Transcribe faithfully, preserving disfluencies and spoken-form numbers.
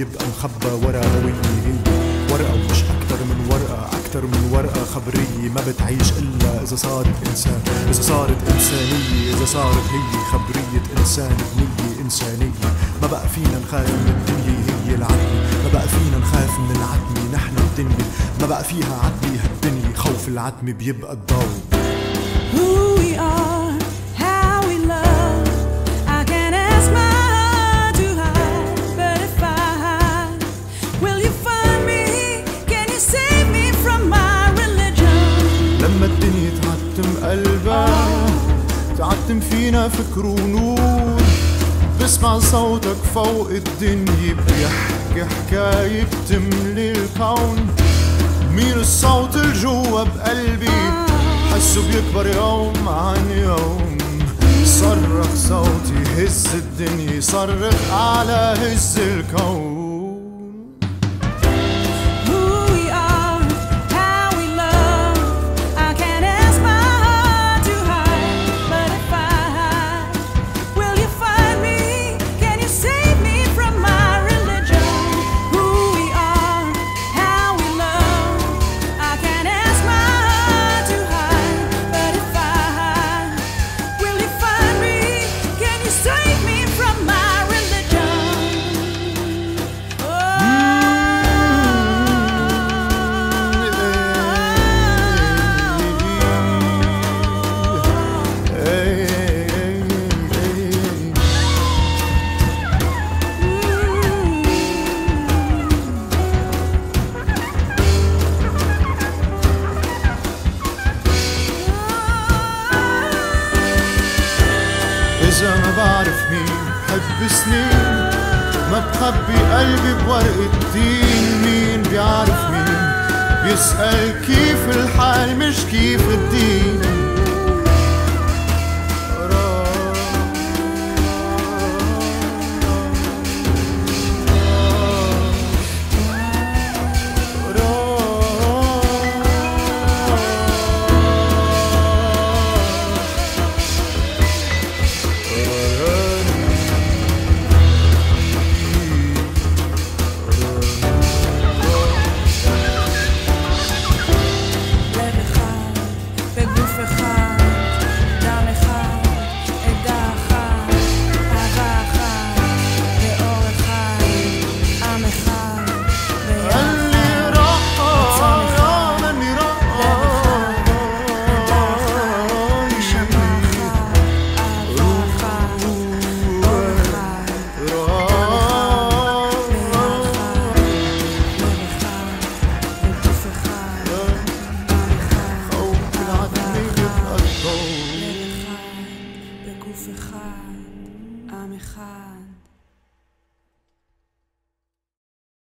يبقى مخبى ورا هوية، ورقة ومش أكتر من ورقة، أكتر من ورقة خبرية ما بتعيش إلا إذا صارت إنسان، إذا صارت إنسانية، إذا صارت هي خبرية إنسان بنية إنسانية. ما بقى فينا نخاف من الدنيا هي العتمة، ما بقى فينا نخاف من العتمة نحن الدنيا، ما بقى فيها عتمة هالدنيا، خوف العتمة بيبقى الضوء. لما الدنيا تعتم قلبها تعتم فينا فكر ونور، بسمع صوتك فوق الدنيا بيحكي حكاية بتملي الكون. مين الصوت الجوا بقلبي حسه بيكبر يوم عن يوم، صرخ صوتي هز الدنيا، صرخ أعلى هز الكون. إذا ما بعرف مين بحب سنين، ما بخبي قلبي بورقة دين. مين بيعرف مين بيسأل كيف الحال مش كيف الدين. I'm a